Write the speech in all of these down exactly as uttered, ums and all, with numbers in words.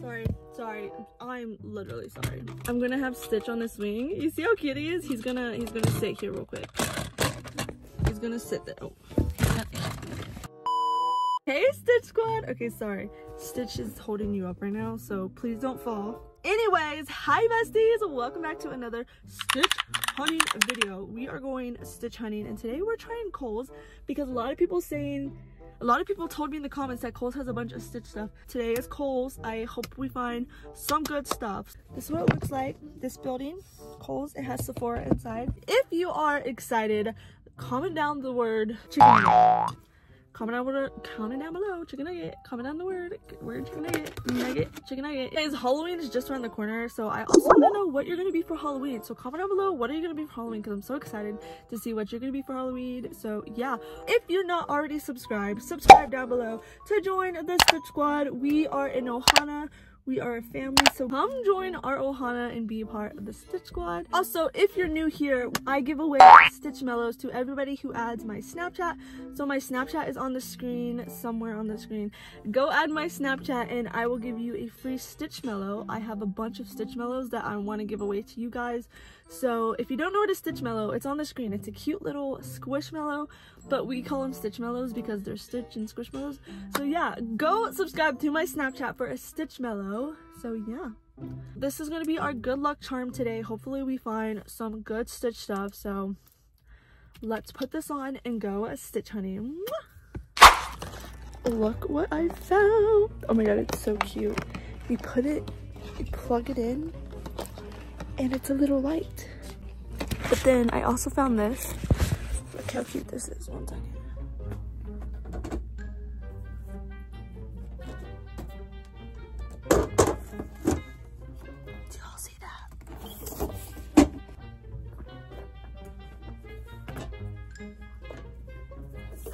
Sorry, sorry, I'm literally sorry. I'm gonna have Stitch on this wing. You see how cute he is? He's gonna, he's gonna sit here real quick. He's gonna sit there. Oh. Hey, Stitch Squad. Okay, sorry. Stitch is holding you up right now, so please don't fall. Anyways, hi besties, welcome back to another Stitch hunting video. We are going Stitch hunting, and today we're trying Kohl's because a lot of people saying a lot of people told me in the comments that Kohl's has a bunch of Stitch stuff. Today is Kohl's. I hope we find some good stuff. This is what it looks like, this building, Kohl's. It has Sephora inside. If you are excited, comment down the word chicken nugget. Comment down below, comment down below, chicken nugget. Comment down the word, word chicken nugget, nugget, chicken nugget. Guys, Halloween is just around the corner, so I also want to know what you're going to be for Halloween. So comment down below, what are you going to be for Halloween? Because I'm so excited to see what you're going to be for Halloween. So yeah, if you're not already subscribed, subscribe down below to join the Stitch Squad. We are in Ohana. We are a family, so come join our Ohana and be a part of the Stitch Squad. Also, if you're new here, I give away Stitchmellows to everybody who adds my Snapchat. So my Snapchat is on the screen, somewhere on the screen. Go add my Snapchat and I will give you a free Stitchmellow. I have a bunch of Stitchmellows that I want to give away to you guys. So if you don't know what a Stitchmellow, it's on the screen. It's a cute little Squishmallow, but we call them Stitchmellows because they're Stitch and Squishmallows. So yeah, go subscribe to my Snapchat for a Stitchmellow. So yeah, this is going to be our good luck charm today. Hopefully we find some good Stitch stuff, so let's put this on and go Stitch hunting. Look what I found. Oh my god, it's so cute. You put it, you plug it in, and it's a little light. But then I also found this. Look how cute this is. One second.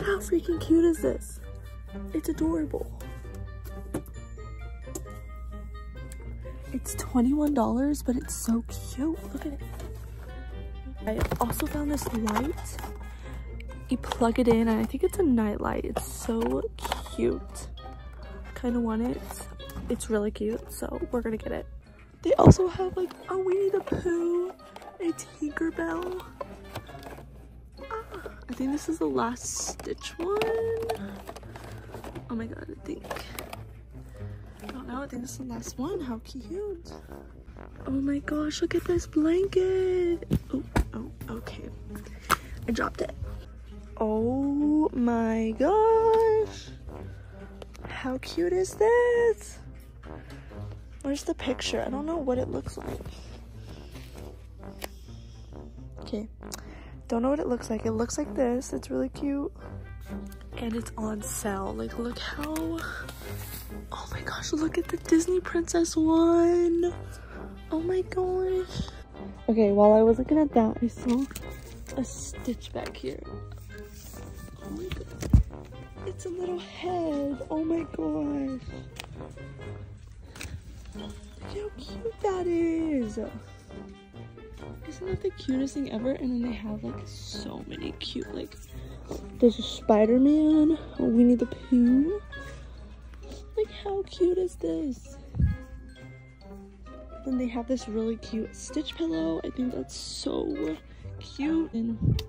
How freaking cute is this? It's adorable. It's twenty-one dollars, but it's so cute. Look at it. I also found this light. You plug it in, and I think it's a night light. It's so cute. I kind of want it. It's really cute, so we're gonna get it. They also have like a Winnie the Pooh, a Tinkerbell. I think this is the last Stitch one. Oh my god, I think. I don't know, I think this is the last one. How cute. Oh my gosh, look at this blanket. Oh, oh, okay. I dropped it. Oh my gosh. How cute is this? Where's the picture? I don't know what it looks like. Okay. Don't know what it looks like. It looks like this. It's really cute. And it's on sale. Like, look how... Oh my gosh, look at the Disney Princess one. Oh my gosh. Okay, while I was looking at that, I saw a Stitch back here. Oh my god. It's a little head. Oh my gosh. Look how cute that is. Isn't that the cutest thing ever? And then they have like so many cute, like there's a Spider-Man, a Winnie the Pooh. Like how cute is this? Then they have this really cute Stitch pillow. I think that's so cute. And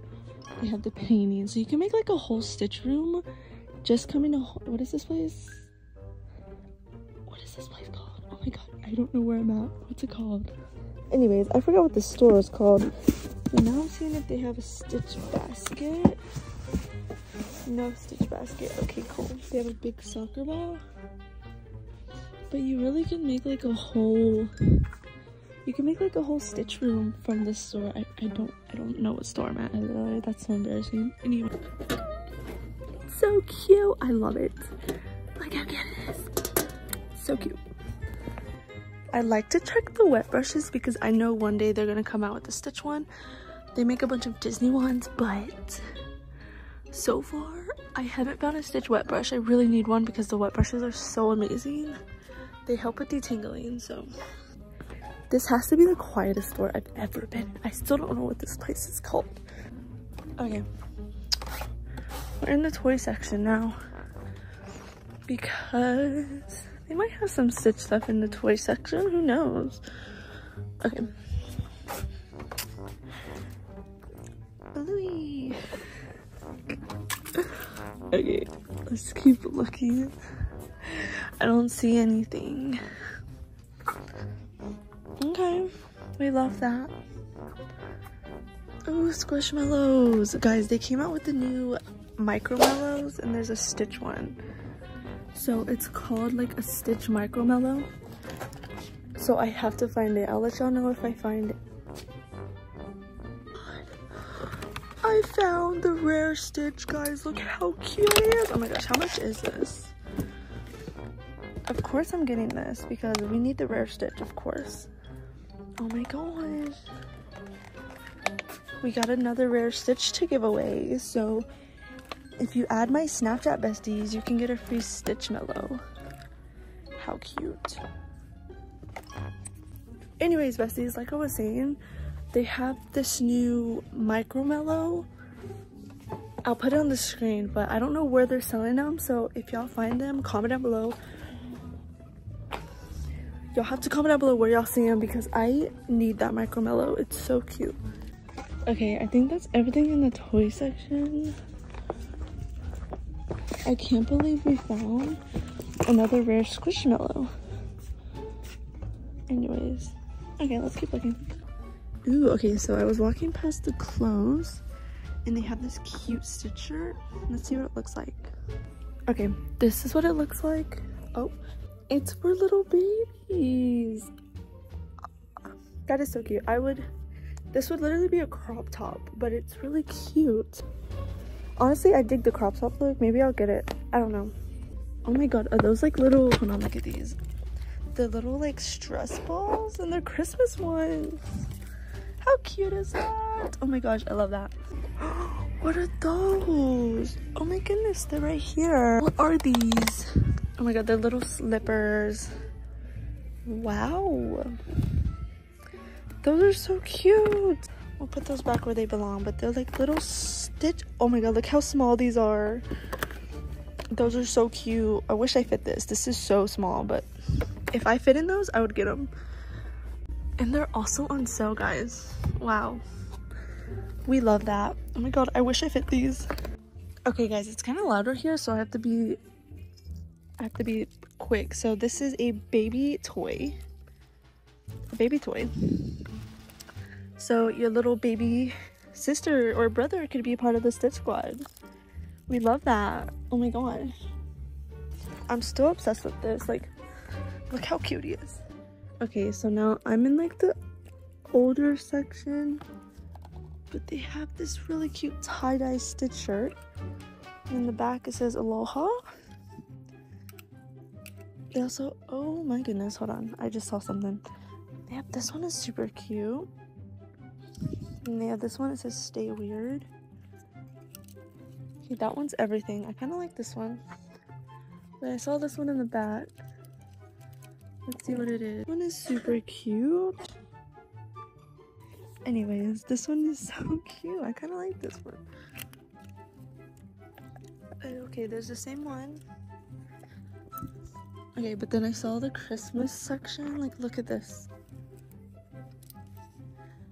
they have the painting. So you can make like a whole Stitch room. Just coming to, what is this place? What is this place called? Oh my god, I don't know where I'm at. What's it called? Anyways, I forgot what the store is called. So now I'm seeing if they have a Stitch basket. No Stitch basket. Okay, cool. They have a big soccer ball. But you really can make like a whole... You can make like a whole Stitch room from this store. I, I don't I don't know what store I'm at. I literally, that's so embarrassing. Anyway. It's so cute. I love it. Like how cute it is. So cute. I like to check the wet brushes because I know one day they're gonna come out with the Stitch one. They make a bunch of Disney ones, but so far I haven't found a Stitch wet brush. I really need one because the wet brushes are so amazing. They help with detangling, so. This has to be the quietest store I've ever been. I still don't know what this place is called. Okay, we're in the toy section now because They might have some Stitch stuff in the toy section, who knows? Okay. Louis. Okay, let's keep looking. I don't see anything. Okay, we love that. Ooh, Squishmallows. Guys, they came out with the new Micromallows, and there's a Stitch one. So it's called like a Stitch Micromallow. So I have to find it. I'll let y'all know if I find it. I found the rare Stitch, guys. Look how cute it is. Oh my gosh, how much is this? Of course I'm getting this because we need the rare Stitch, of course. Oh my gosh. We got another rare Stitch to give away. So if you add my Snapchat besties, you can get a free Stitchmellow. How cute. Anyways, besties, like I was saying, they have this new Micromallow. I'll put it on the screen, but I don't know where they're selling them. So if y'all find them, comment down below. Y'all have to comment down below where y'all see them because I need that Micromallow. It's so cute. Okay, I think that's everything in the toy section. I can't believe we found another rare Squishmallow. Anyways, okay, let's keep looking. Ooh, okay, so I was walking past the clothes and they have this cute Stitch shirt. Let's see what it looks like. Okay, this is what it looks like. Oh, it's for little babies. That is so cute. I would, this would literally be a crop top, but it's really cute. Honestly, I dig the crop top look. Maybe I'll get it. I don't know. Oh my god, are those like little, hold on, look at these. They're little like stress balls and they're Christmas ones. How cute is that? Oh my gosh, I love that. What are those? Oh my goodness, they're right here. What are these? Oh my god, they're little slippers. Wow. Those are so cute. We'll put those back where they belong, but they're like little Stitch. Oh my god, look how small these are. Those are so cute. I wish I fit this. This is so small, but if I fit in those, I would get them. And they're also on sale, guys. Wow. We love that. Oh my god, I wish I fit these. Okay, guys, it's kind of louder here, so I have to be... I have to be quick. So this is a baby toy. A baby toy. So your little baby sister or brother could be a part of the Stitch Squad. We love that. Oh my gosh. I'm still obsessed with this. Like, look how cute he is. Okay, so now I'm in like the older section. But they have this really cute tie-dye Stitch shirt. And in the back it says Aloha. They also, oh my goodness, hold on. I just saw something. Yep, this one is super cute. And they have this one, it says Stay Weird. Okay, that one's everything. I kind of like this one. But I saw this one in the back. Let's see what it is. This one is super cute. Anyways, this one is so cute. I kind of like this one. Okay, there's the same one. Okay, but then I saw the Christmas section. Like, look at this.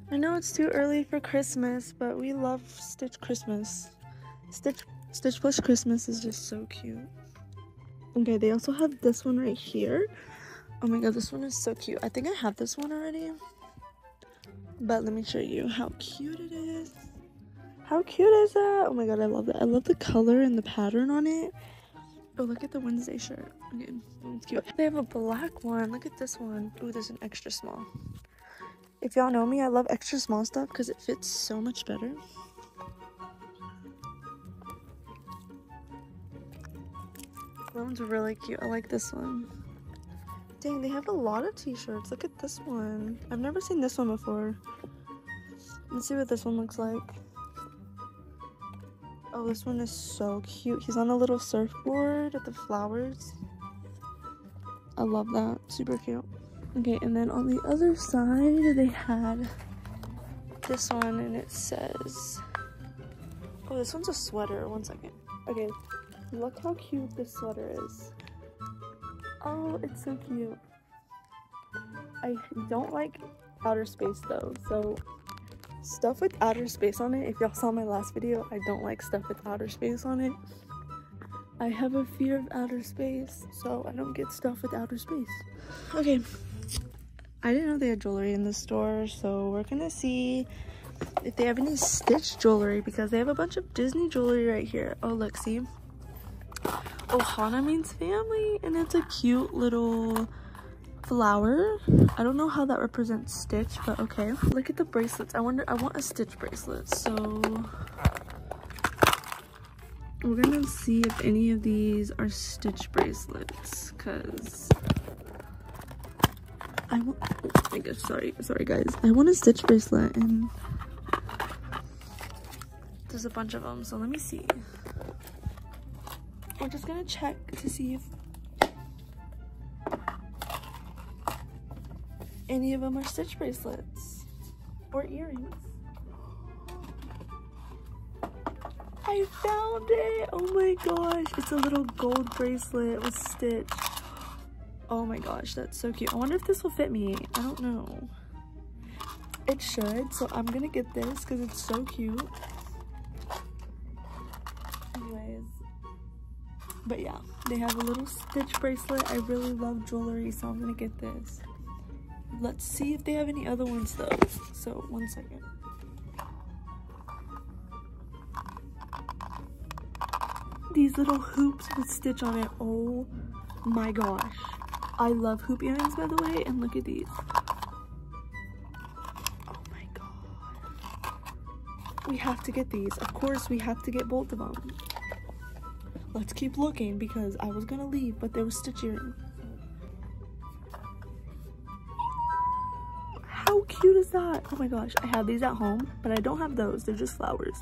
I know it's too early for Christmas, but we love Stitch Christmas. Stitch Stitch Plus Christmas is just so cute. Okay, they also have this one right here. Oh my god, this one is so cute. I think I have this one already. But let me show you how cute it is. How cute is that? Oh my god, I love that. I love the color and the pattern on it. Oh, look at the Wednesday shirt. Okay, it's cute. They have a black one. Look at this one. Ooh, there's an extra small. If y'all know me, I love extra small stuff because it fits so much better. That one's really cute. I like this one. Dang, they have a lot of t-shirts. Look at this one. I've never seen this one before. Let's see what this one looks like. Oh, this one is so cute. He's on a little surfboard with the flowers. I love that. Super cute. Okay, and then on the other side, they had this one, and it says... Oh, this one's a sweater. One second. Okay, look how cute this sweater is. Oh, it's so cute. I don't like outer space though, so stuff with outer space on it, if y'all saw my last video, I don't like stuff with outer space on it. I have a fear of outer space, so I don't get stuff with outer space. Okay, I didn't know they had jewelry in the store, so we're gonna see if they have any Stitch jewelry, because they have a bunch of Disney jewelry right here. Oh, look, see? Ohana means family, and it's a cute little flower. I don't know how that represents Stitch, but okay. Look at the bracelets. I wonder, I want a Stitch bracelet, so we're gonna see if any of these are Stitch bracelets, because I want, oh my gosh, sorry, sorry guys. I want a Stitch bracelet, and there's a bunch of them, so let me see. We're just gonna check to see if any of them are Stitch bracelets or earrings. I found it! Oh my gosh, it's a little gold bracelet with Stitch. Oh my gosh, that's so cute. I wonder if this will fit me. I don't know. It should, so I'm gonna get this because it's so cute. Anyways. But yeah, they have a little Stitch bracelet. I really love jewelry, so I'm gonna get this. Let's see if they have any other ones though. So, one second. These little hoops with Stitch on it. Oh my gosh. I love hoop earrings, by the way, and look at these. Oh my god. We have to get these. Of course, we have to get both of them. Let's keep looking because I was gonna leave, but there was Stitch earrings. How cute is that? Oh my gosh, I have these at home, but I don't have those. They're just flowers.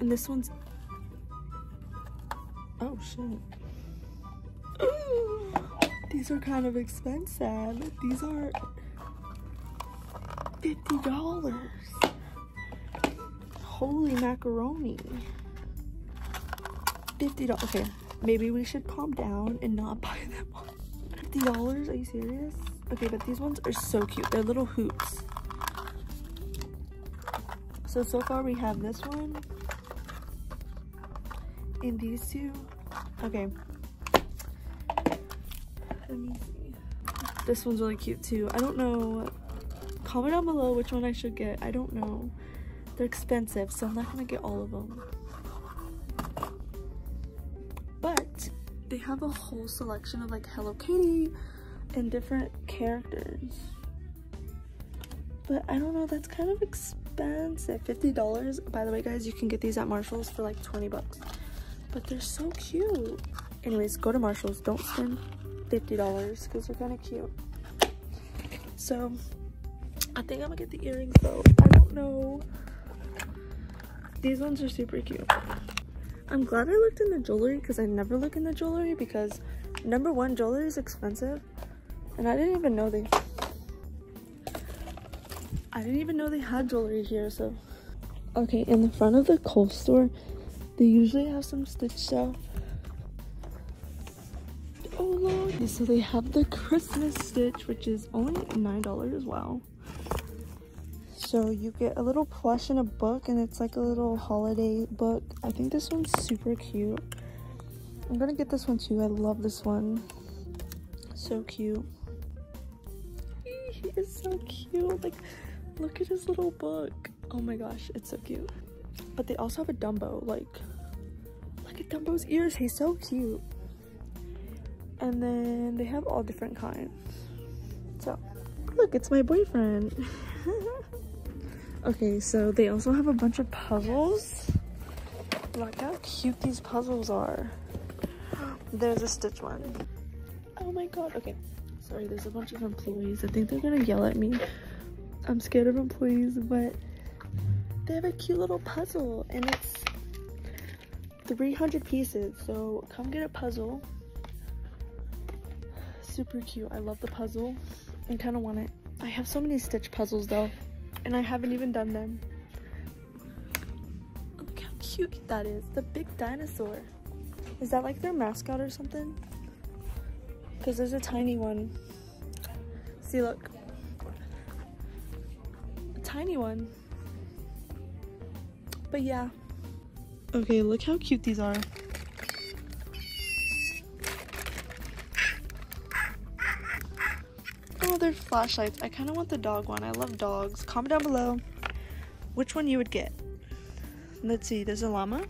And this one's... oh, shit. Ooh, these are kind of expensive. These are fifty dollars. Holy macaroni. fifty dollars. Okay, maybe we should calm down and not buy them all. fifty dollars? Are you serious? Okay, but these ones are so cute. They're little hoops. So, so far we have this one. And these two. Okay. Let me see. This one's really cute too. I don't know. Comment down below which one I should get. I don't know. They're expensive, so I'm not gonna get all of them. But they have a whole selection of like Hello Kitty and different characters. But I don't know, that's kind of expensive. fifty dollars. By the way, guys, you can get these at Marshalls for like twenty bucks. But they're so cute. Anyways, go to Marshalls. Don't spend fifty dollars because they're kind of cute. So, I think I'm going to get the earrings though. I don't know. These ones are super cute. I'm glad I looked in the jewelry because I never look in the jewelry because, number one, jewelry is expensive. And I didn't even know they... I didn't even know they had jewelry here, so... Okay, in the front of the Kohl's store, they usually have some Stitch stuff. Oh lord! So they have the Christmas Stitch, which is only nine dollars. Wow. So you get a little plush and a book, and it's like a little holiday book. I think this one's super cute. I'm gonna get this one too. I love this one. So cute. He is so cute. Like, look at his little book. Oh my gosh, it's so cute. But they also have a Dumbo. Like, look at Dumbo's ears. He's so cute. And then they have all different kinds. So, look, it's my boyfriend. Okay, so they also have a bunch of puzzles. Look how cute these puzzles are. There's a Stitch one. Oh my god. Okay, sorry, there's a bunch of employees. I think they're gonna yell at me. I'm scared of employees, but... they have a cute little puzzle, and it's three hundred pieces, so come get a puzzle. Super cute. I love the puzzle. I kind of want it. I have so many Stitch puzzles, though, and I haven't even done them. Look how cute that is. The big dinosaur. Is that like their mascot or something? because there's a tiny one. See, look. A tiny one. But yeah. Okay, look how cute these are. Oh, they're flashlights. I kind of want the dog one. I love dogs. Comment down below which one you would get. Let's see, there's a llama.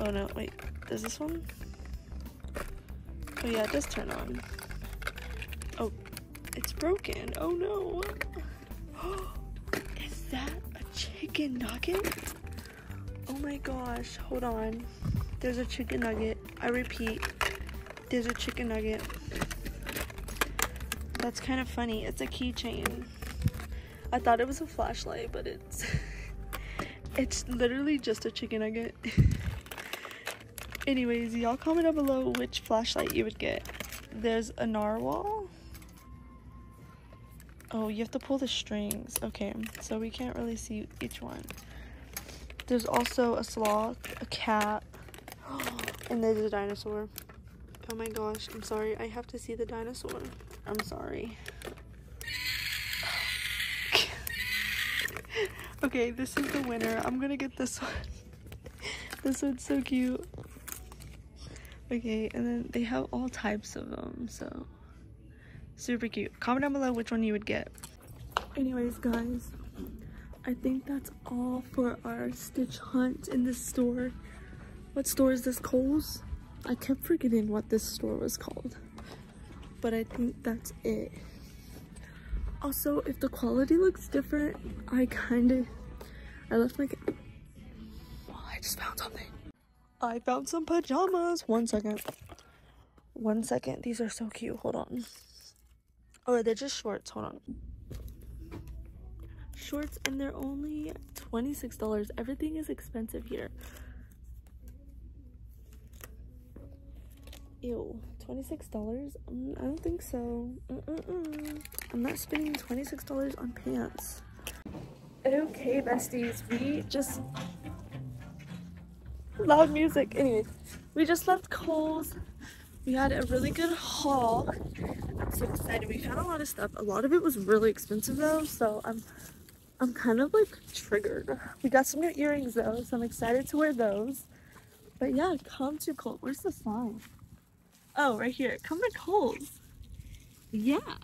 Oh no, wait, there's this one. Oh yeah, it does turn on. Oh, it's broken. Oh no. Is that a chicken nugget? Oh my gosh, hold on. There's a chicken nugget. I repeat, there's a chicken nugget. That's kind of funny. It's a keychain. I thought it was a flashlight, but it's it's literally just a chicken nugget. Anyways, y'all comment down below which flashlight you would get. There's a narwhal. Oh, you have to pull the strings. Okay, so we can't really see each one. There's also a sloth, a cat, and there's a dinosaur. Oh my gosh, I'm sorry. I have to see the dinosaur. I'm sorry. Okay, this is the winner. I'm gonna get this one. This one's so cute. Okay, and then they have all types of them, so super cute. Comment down below which one you would get. Anyways, guys, I think that's all for our Stitch hunt in this store. What store is this? Kohl's? I kept forgetting what this store was called. But I think that's it. Also, if the quality looks different, I kind of, I left my, oh, I just found something. I found some pajamas. One second. One second. These are so cute. Hold on. Oh, they're just shorts. Hold on. Shorts, and they're only twenty-six dollars. Everything is expensive here. Ew, twenty-six dollars? Mm, I don't think so. Mm-mm-mm. I'm not spending twenty-six dollars on pants. Okay, besties, we just... Loud music. Anyways, we just left Kohl's. We had a really good haul. I'm so excited. We found a lot of stuff. A lot of it was really expensive, though, so I'm, I'm kind of, like, triggered. We got some new earrings, though, so I'm excited to wear those. But, yeah, come to Kohl's. Where's the sign? Oh, right here. Come to Kohl's. Yeah.